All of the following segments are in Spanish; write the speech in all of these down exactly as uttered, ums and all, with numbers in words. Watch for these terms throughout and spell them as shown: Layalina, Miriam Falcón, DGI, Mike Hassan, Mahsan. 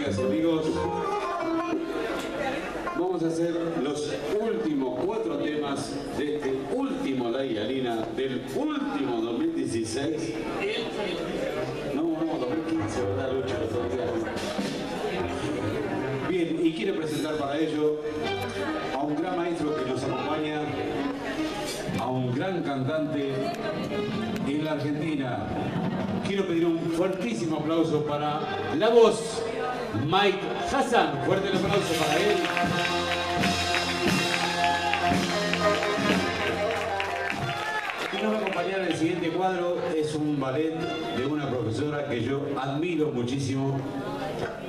amigas y amigos, vamos a hacer los últimos cuatro temas de este último Layalina del último dos mil dieciséis. No, no, dos mil quince, ¿verdad, Lucho? Bien, y quiero presentar para ello a un gran maestro que nos acompaña, a un gran cantante en la Argentina. Quiero pedir un fuertísimo aplauso para la voz, Mike Hassan. Fuerte el aplauso para él. Y nos va a acompañar en el siguiente cuadro. Es un ballet de una profesora que yo admiro muchísimo,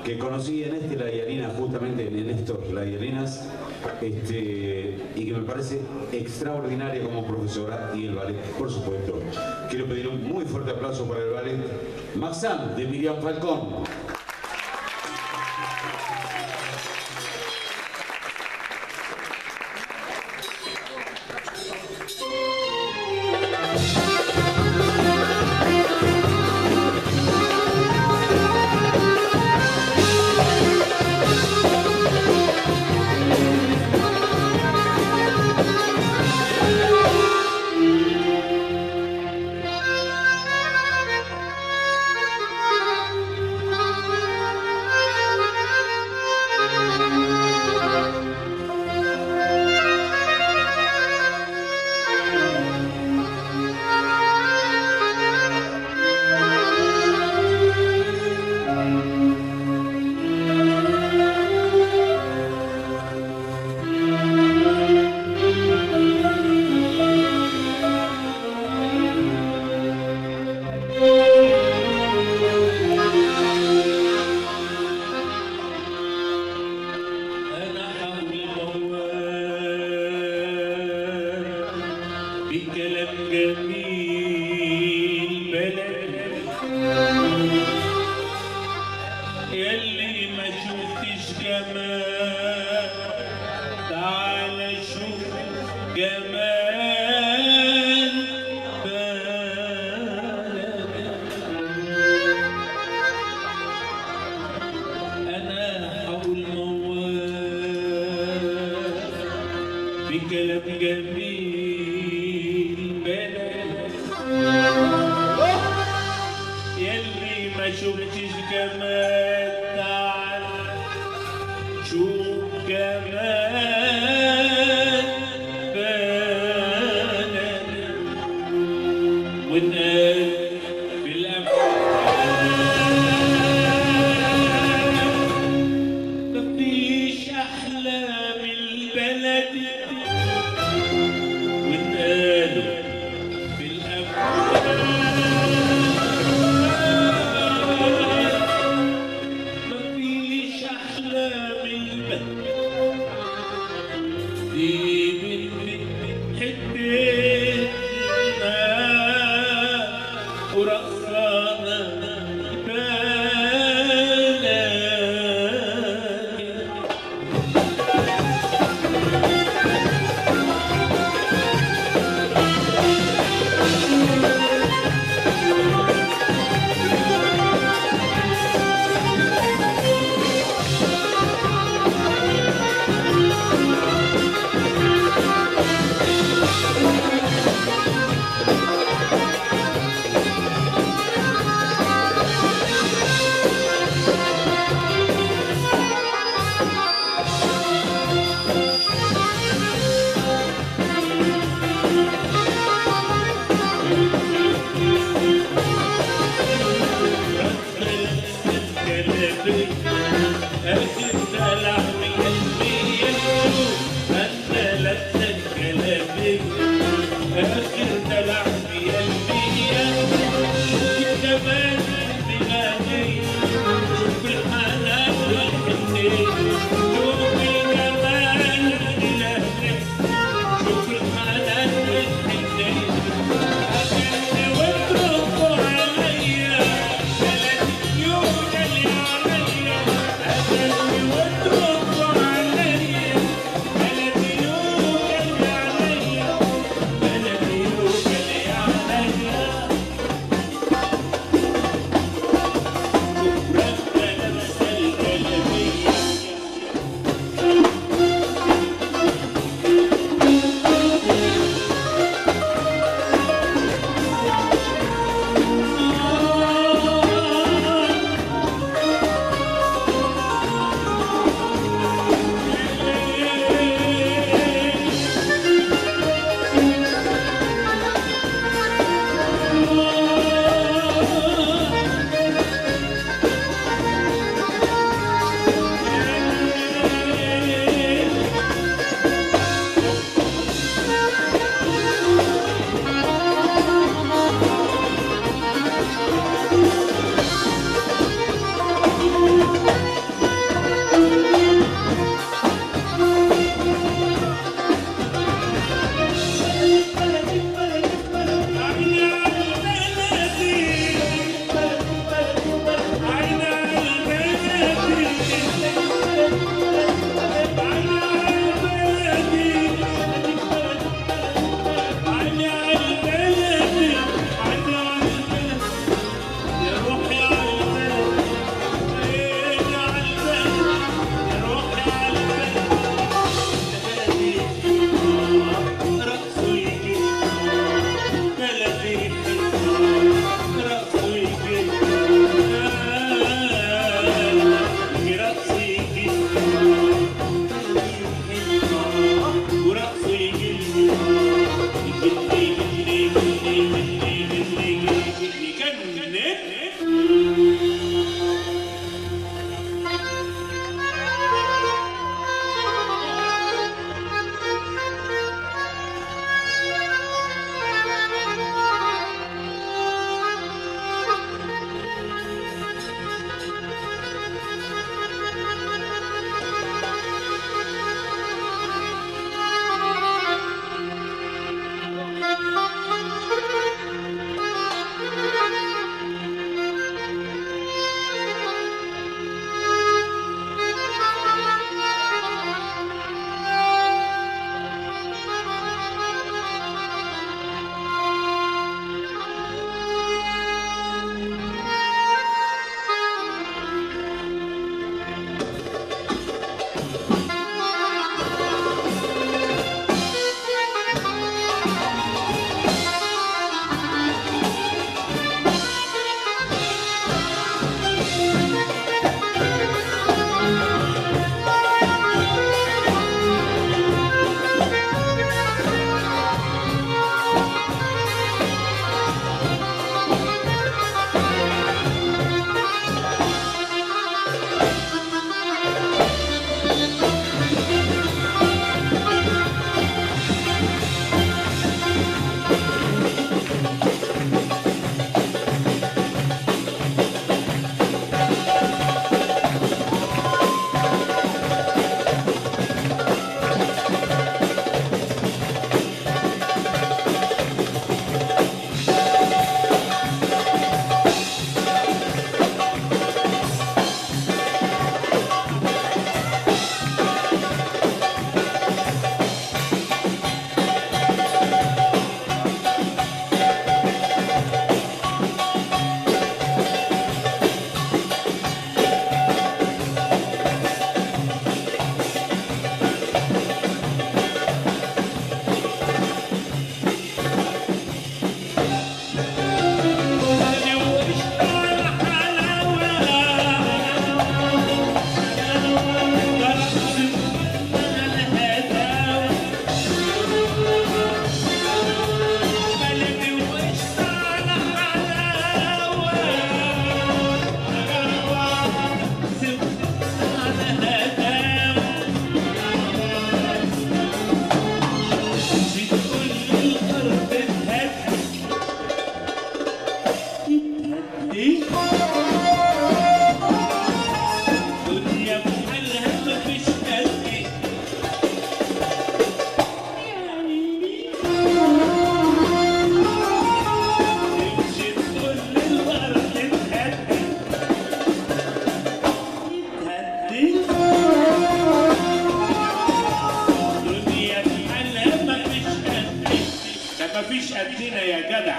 que conocí en este Layalina, justamente en estos Layalinas, este, y que me parece extraordinaria como profesora, y el ballet, por supuesto. Quiero pedir un muy fuerte aplauso para el ballet Mahsan de Miriam Falcón. Right. مفيش قدنا يا جدع.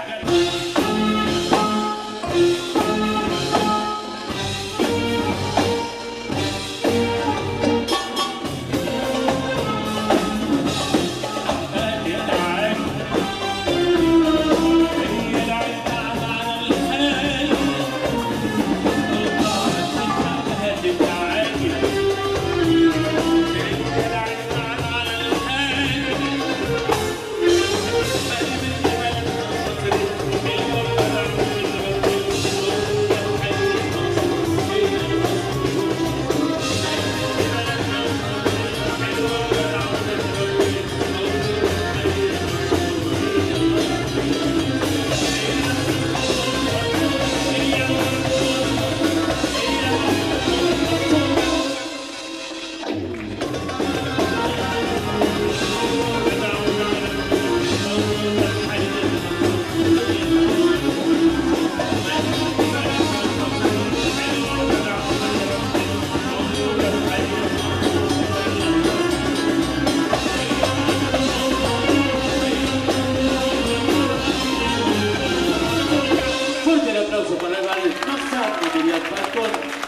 Para darles más arte de Miriam Falcón.